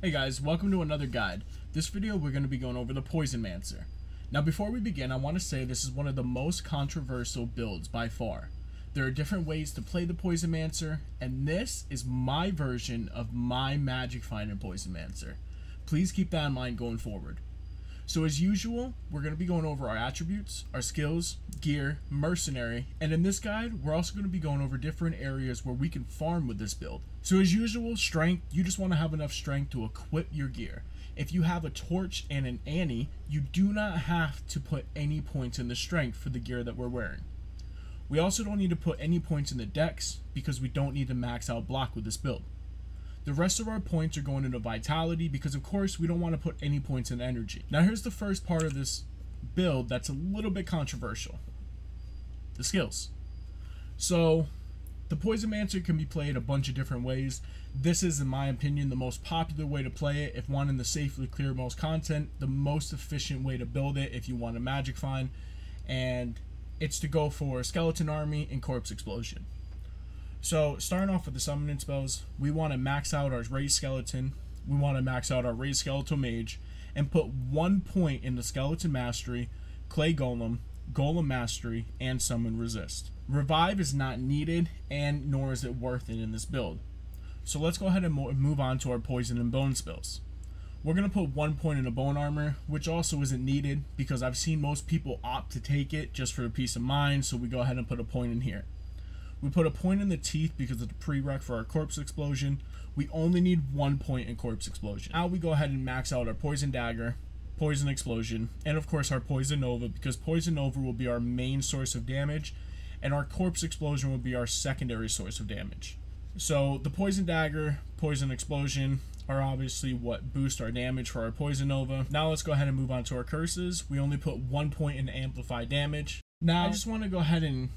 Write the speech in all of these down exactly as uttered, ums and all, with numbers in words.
Hey guys, welcome to another guide. This video we're going to be going over the Poison Mancer. Now before we begin, I want to say this is one of the most controversial builds by far. There are different ways to play the Poison Mancer, and this is my version of my Magic Finder Poison Mancer. Please keep that in mind going forward. So as usual, we're going to be going over our attributes, our skills, gear, mercenary, and in this guide, we're also going to be going over different areas where we can farm with this build. So as usual, strength, you just want to have enough strength to equip your gear. If you have a torch and an Annie, you do not have to put any points in the strength for the gear that we're wearing. We also don't need to put any points in the dex because we don't need to max out block with this build. The rest of our points are going into vitality because of course we don't want to put any points in energy. Now here's the first part of this build that's a little bit controversial. The skills. So the Poison Mancer can be played a bunch of different ways. This is, in my opinion, the most popular way to play it if wanting to safely clear most content, the most efficient way to build it if you want a magic find, and it's to go for Skeleton Army and Corpse Explosion. So starting off with the summoning spells, we want to max out our Raised Skeleton, we want to max out our Raised Skeletal Mage, and put one point in the Skeleton Mastery, Clay Golem, Golem Mastery, and Summon Resist. Revive is not needed, and nor is it worth it in this build. So let's go ahead and move on to our Poison and Bone spells. We're going to put one point in a Bone Armor, which also isn't needed because I've seen most people opt to take it just for the peace of mind, so we go ahead and put a point in here. We put a point in the teeth because of the prereq for our Corpse Explosion. We only need one point in Corpse Explosion. Now we go ahead and max out our Poison Dagger, Poison Explosion, and of course our Poison Nova, because Poison Nova will be our main source of damage and our Corpse Explosion will be our secondary source of damage. So the Poison Dagger, Poison Explosion are obviously what boost our damage for our Poison Nova. Now let's go ahead and move on to our curses. We only put one point in Amplify Damage. Now I just want to go ahead and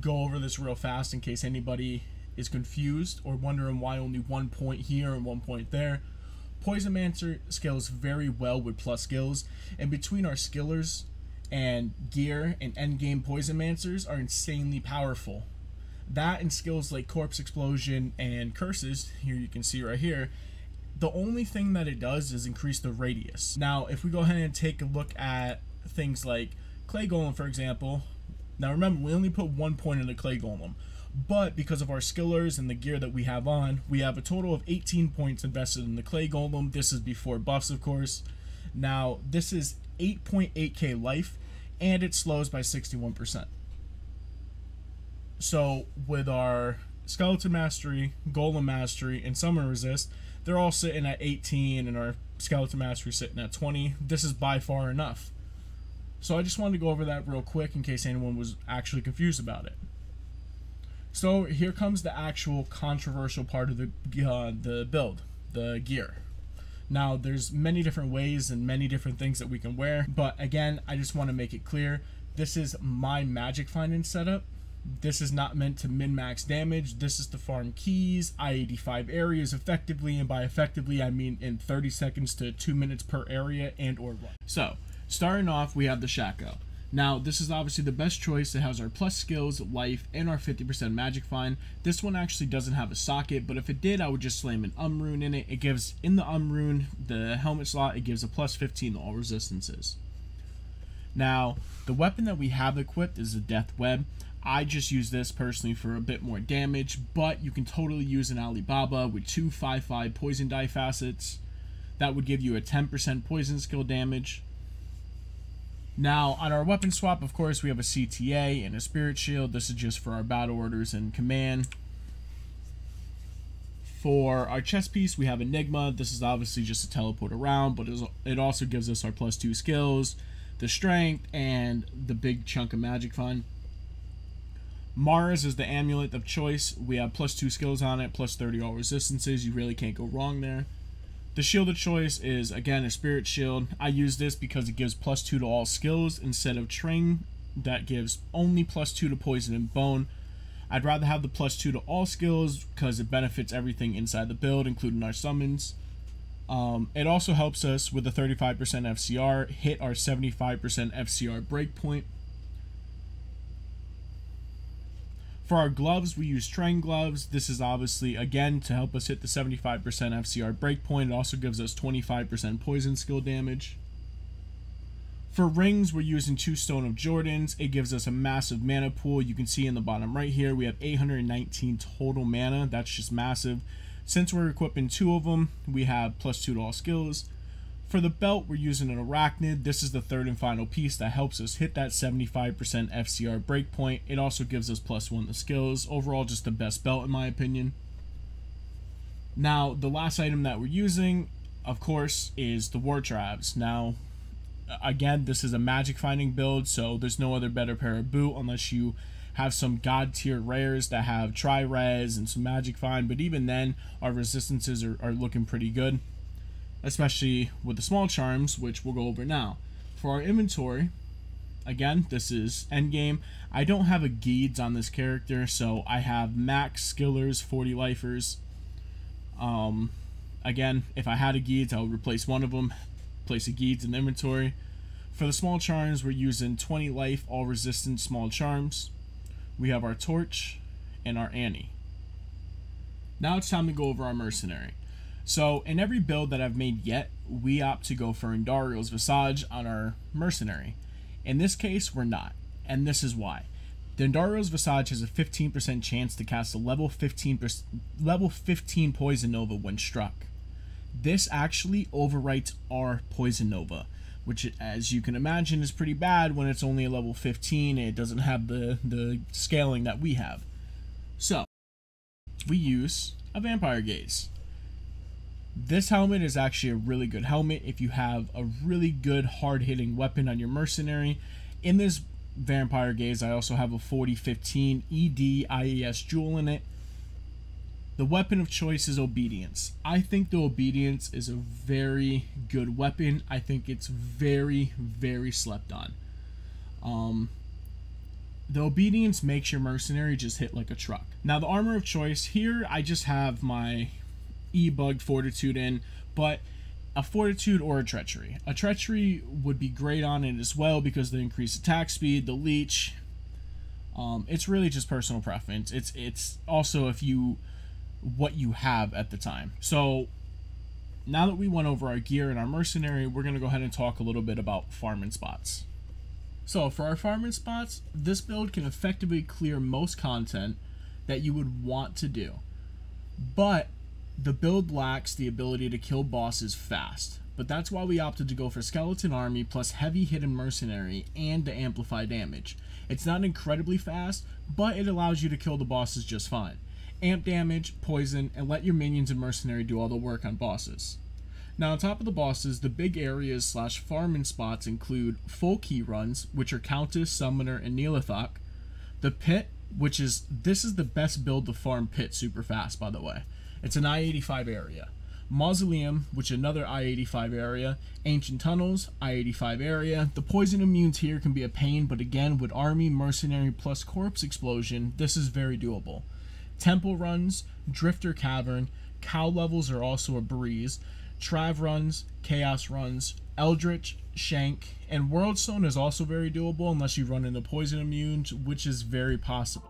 go over this real fast in case anybody is confused or wondering why only one point here and one point there. Poison Mancer scales very well with plus skills, and between our skillers and gear and endgame, Poison Mancers are insanely powerful. That and skills like Corpse Explosion and curses, here you can see right here, the only thing that it does is increase the radius. Now if we go ahead and take a look at things like Clay Golem, for example. Now remember, we only put one point in the Clay Golem, but because of our skillers and the gear that we have on, we have a total of eighteen points invested in the Clay Golem. This is before buffs, of course. Now this is eight point eight K life, and it slows by sixty-one percent. So with our Skeleton Mastery, Golem Mastery, and Summoner Resist, they're all sitting at eighteen, and our Skeleton Mastery sitting at twenty. This is by far enough. So I just wanted to go over that real quick in case anyone was actually confused about it. So here comes the actual controversial part of the, uh, the build, the gear. Now there's many different ways and many different things that we can wear, but again, I just want to make it clear, this is my magic finding setup. This is not meant to min-max damage. This is to farm keys, I eighty-five areas effectively, and by effectively I mean in thirty seconds to two minutes per area and or run. So starting off, we have the Shako. Now, this is obviously the best choice. It has our plus skills, life, and our fifty percent magic find. This one actually doesn't have a socket, but if it did, I would just slam an Umrune in it. It gives, in the Umrune, the helmet slot, it gives a plus fifteen to all resistances. Now, the weapon that we have equipped is the Death Web. I just use this personally for a bit more damage, but you can totally use an Alibaba with two five five poison die facets. That would give you a ten percent poison skill damage. Now, on our weapon swap, of course, we have a C T A and a Spirit Shield. This is just for our battle orders and command. For our chest piece, we have Enigma. This is obviously just to teleport around, but it also gives us our plus two skills, the strength, and the big chunk of magic find. Mara's is the amulet of choice. We have plus two skills on it, plus thirty all resistances. You really can't go wrong there. The shield of choice is, again, a Spirit Shield. I use this because it gives plus two to all skills instead of Train. That gives only plus two to Poison and Bone. I'd rather have the plus two to all skills because it benefits everything inside the build, including our summons. Um, it also helps us with the thirty-five percent F C R, hit our seventy-five percent F C R breakpoint. For our gloves, we use Train Gloves. This is obviously, again, to help us hit the seventy-five percent F C R breakpoint. It also gives us twenty-five percent poison skill damage. For rings, we're using two Stone of Jordans. It gives us a massive mana pool. You can see in the bottom right here, we have eight hundred nineteen total mana. That's just massive. Since we're equipping two of them, we have plus two to all skills. For the belt, we're using an Arachnid. This is the third and final piece that helps us hit that seventy-five percent F C R breakpoint. It also gives us plus one to skills. Overall, just the best belt in my opinion. Now, the last item that we're using, of course, is the War Traps. Now, again, this is a magic finding build, so there's no other better pair of boot unless you have some god tier rares that have tri-res and some magic find, but even then our resistances are, are looking pretty good, especially with the small charms, which we'll go over now. For our inventory, again, this is endgame. I don't have a Geeds on this character, so I have max skillers, forty lifers. Um, again, if I had a Geeds, I would replace one of them, place a Geeds in the inventory. For the small charms, we're using twenty life, all resistance small charms. We have our Torch and our Annie. Now it's time to go over our mercenary. So in every build that I've made yet, we opt to go for Andariel's Visage on our mercenary. In this case, we're not, and this is why. The Andariel's Visage has a fifteen percent chance to cast a level fifteen, level fifteen Poison Nova when struck. This actually overwrites our Poison Nova, which, as you can imagine, is pretty bad when it's only a level fifteen and it doesn't have the, the scaling that we have. So, we use a Vampire Gaze. This helmet is actually a really good helmet if you have a really good hard-hitting weapon on your mercenary. In this Vampire Gaze, I also have a forty fifteen E D I E S Jewel in it. The weapon of choice is Obedience. I think the Obedience is a very good weapon. I think it's very, very slept on. Um, the Obedience makes your mercenary just hit like a truck. Now the armor of choice here, I just have my E-Bug Fortitude in, but a Fortitude or a Treachery. A Treachery would be great on it as well because the increased attack speed, the leech. Um, it's really just personal preference. It's, it's also if you... what you have at the time. So now that we went over our gear and our mercenary, we're going to go ahead and talk a little bit about farming spots. So for our farming spots, this build can effectively clear most content that you would want to do, but the build lacks the ability to kill bosses fast. But that's why we opted to go for Skeleton Army plus Heavy Hidden Mercenary and the Amplify Damage. It's not incredibly fast, but it allows you to kill the bosses just fine. Amp damage, poison, and let your minions and mercenary do all the work on bosses. Now on top of the bosses, the big areas slash farming spots include full key runs, which are Countess, Summoner, and Nihlathak. The Pit, which is, this is the best build to farm Pit super fast, by the way. It's an I eighty-five area. Mausoleum, which is another I eighty-five area. Ancient Tunnels, I eighty-five area. The poison immunes here can be a pain, but again, with Army, Mercenary, plus Corpse Explosion, this is very doable. Temple runs, Drifter Cavern, Cow levels are also a breeze, Trav runs, Chaos runs, Eldritch, Shank, and Worldstone is also very doable unless you run into Poison Immune, which is very possible.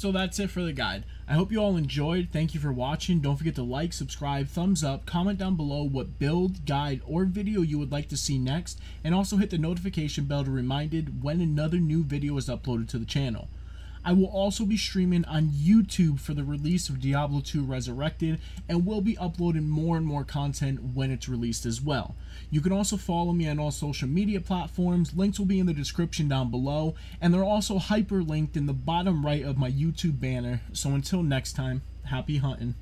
So that's it for the guide. I hope you all enjoyed. Thank you for watching. Don't forget to like, subscribe, thumbs up, comment down below what build, guide, or video you would like to see next, and also hit the notification bell to be reminded when another new video is uploaded to the channel. I will also be streaming on YouTube for the release of Diablo two Resurrected, and will be uploading more and more content when it's released as well. You can also follow me on all social media platforms. Links will be in the description down below, and they're also hyperlinked in the bottom right of my YouTube banner. So until next time, happy hunting.